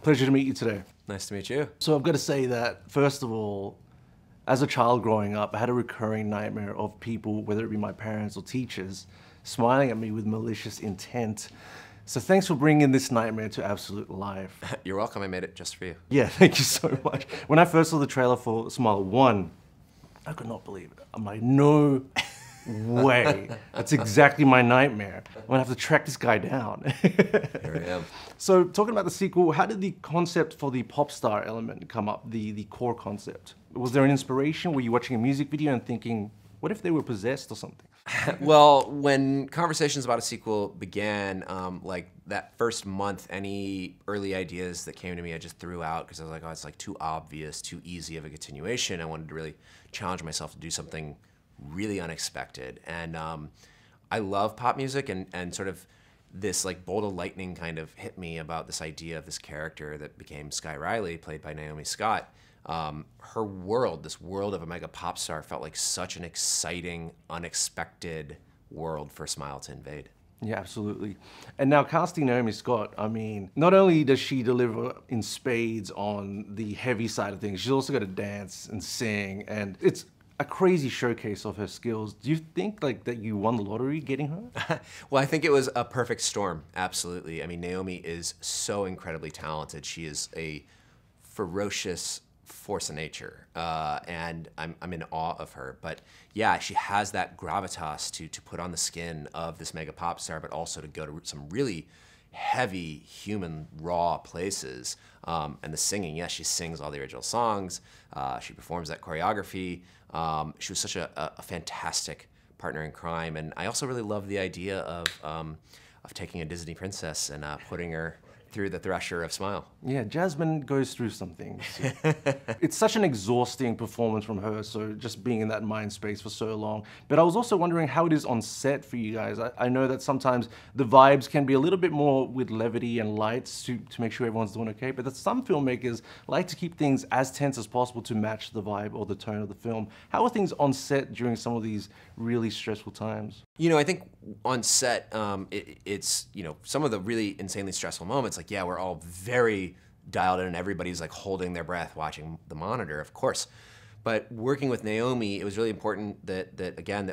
Pleasure to meet you today. Nice to meet you. So I've got to say that, first of all, as a child growing up, I had a recurring nightmare of people, whether it be my parents or teachers, smiling at me with malicious intent. So thanks for bringing this nightmare to absolute life. You're welcome, I made it just for you. Yeah, thank you so much. When I first saw the trailer for Smile 1, I could not believe it. I'm like, no way. That's exactly my nightmare. I'm gonna have to track this guy down. Here I am. So talking about the sequel, how did the concept for the pop star element come up, the core concept? Was there an inspiration? Were you watching a music video and thinking, what if they were possessed or something? Well, when conversations about a sequel began, like that first month, any early ideas that came to me, I just threw out because I was like, oh, it's like too obvious, too easy of a continuation. I wanted to really challenge myself to do something really unexpected. And I love pop music and sort of this like bolt of lightning kind of hit me about this idea of this character that became Skye Riley, played by Naomi Scott. Her world, this world of a mega pop star, felt like such an exciting, unexpected world for Smile to invade. Yeah, absolutely. And now casting Naomi Scott, I mean, not only does she deliver in spades on the heavy side of things, she's also got to dance and sing, and it's a crazy showcase of her skills. Do you think like that you won the lottery getting her? Well, I think it was a perfect storm, absolutely. I mean, Naomi is so incredibly talented. She is a ferocious force of nature, and I'm in awe of her. But yeah, she has that gravitas to put on the skin of this mega pop star, but also to go to some really heavy, human, raw places. And the singing, yes, she sings all the original songs. She performs that choreography. She was such a fantastic partner in crime. And I also really love the idea of taking a Disney princess and putting her through the thresher of Smile. Yeah, Jasmine goes through something. It's such an exhausting performance from her, so just being in that mind space for so long. But I was also wondering how it is on set for you guys. I know that sometimes the vibes can be a little bit more with levity and lights to make sure everyone's doing okay, but that some filmmakers like to keep things as tense as possible to match the vibe or the tone of the film. How are things on set during some of these really stressful times? You know, I think on set, it's, you know, some of the really insanely stressful moments, like, yeah, we're all very dialed in and everybody's like holding their breath watching the monitor, of course. But working with Naomi, it was really important that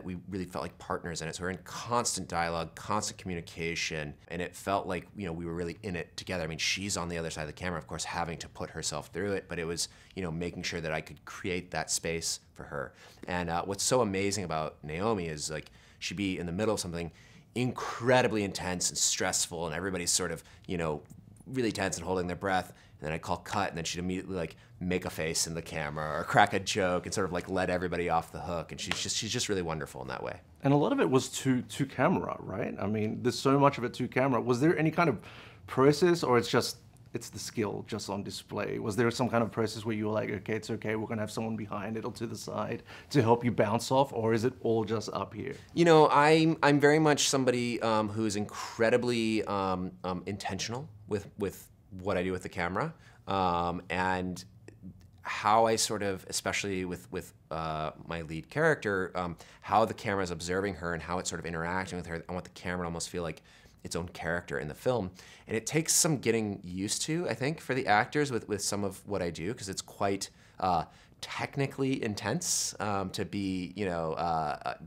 we really felt like partners in it. So we're in constant dialogue, constant communication, and it felt like, you know, we were really in it together. I mean, she's on the other side of the camera, of course, having to put herself through it, but it was, you know, making sure that I could create that space for her. And what's so amazing about Naomi is like, she'd be in the middle of something incredibly intense and stressful, and everybody's sort of, you know, really tense and holding their breath, and then I call cut, and then she'd immediately like make a face in the camera or crack a joke and sort of like let everybody off the hook, and she's just really wonderful in that way. And a lot of it was to camera, right? I mean, there's so much of it to camera. Was there any kind of process, or it's the skill just on display? Was there some kind of process where you were like, okay, it's okay, we're gonna have someone behind it or to the side to help you bounce off, or is it all just up here? You know, I'm very much somebody who is incredibly intentional with what I do with the camera, and how I sort of, especially with my lead character, how the camera is observing her and how it's sort of interacting with her. I want the camera to almost feel like its own character in the film. And it takes some getting used to, I think, for the actors with some of what I do, because it's quite technically intense to be, you know,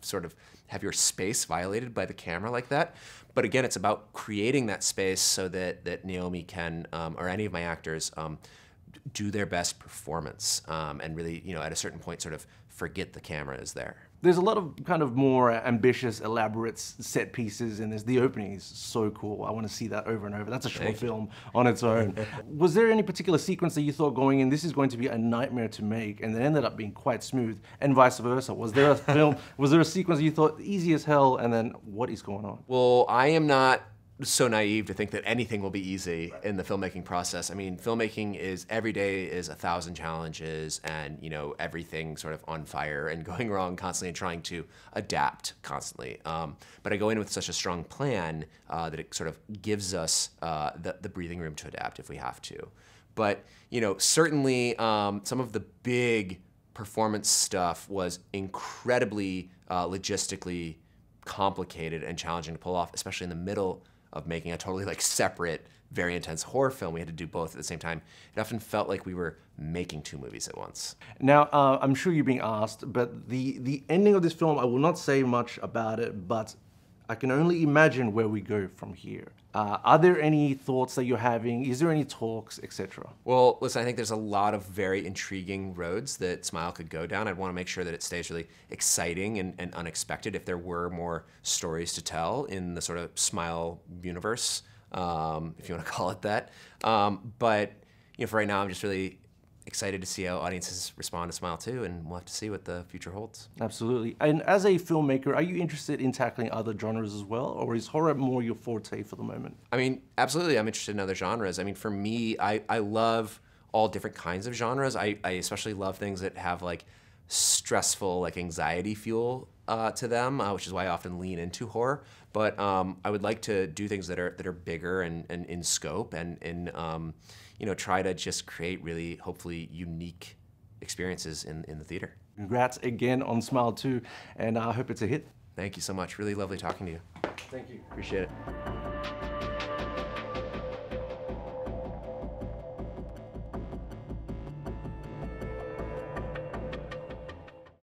sort of have your space violated by the camera like that. But again, it's about creating that space so that Naomi can, or any of my actors, do their best performance and really, you know, at a certain point sort of forget the camera is there. There's a lot of kind of more ambitious, elaborate set pieces, and the opening is so cool. I want to see that over and over. That's a short film on its own. Was there any particular sequence that you thought going in, this is going to be a nightmare to make, and it ended up being quite smooth, and vice versa? Was there a film, was there a sequence that you thought easy as hell, and then what is going on? Well, I am not so naive to think that anything will be easy in the filmmaking process. I mean, filmmaking is, every day is 1,000 challenges, and, you know, everything sort of on fire and going wrong constantly and trying to adapt constantly. But I go in with such a strong plan that it sort of gives us the breathing room to adapt if we have to. But, you know, certainly some of the big performance stuff was incredibly logistically complicated and challenging to pull off, especially in the middle of making a totally like separate very intense horror film, we had to do both at the same time. It often felt like we were making two movies at once. Now, I'm sure you're being asked, but the ending of this film, I will not say much about it, but I can only imagine where we go from here. Are there any thoughts that you're having? Is there any talks, etc.? Well, listen, I think there's a lot of very intriguing roads that Smile could go down. I'd want to make sure that it stays really exciting and unexpected if there were more stories to tell in the sort of Smile universe, if you want to call it that. But you know, for right now, I'm just really excited to see how audiences respond to Smile 2, and we'll have to see what the future holds. Absolutely. And as a filmmaker, are you interested in tackling other genres as well, or is horror more your forte for the moment? I mean, absolutely, I'm interested in other genres. I mean, for me, I love all different kinds of genres. I especially love things that have like stressful, like anxiety fuel to them, which is why I often lean into horror. But I would like to do things that are bigger and in scope and you know, try to just create really, hopefully, unique experiences in the theater. Congrats again on Smile 2, and I hope it's a hit. Thank you so much. Really lovely talking to you. Thank you. Appreciate it.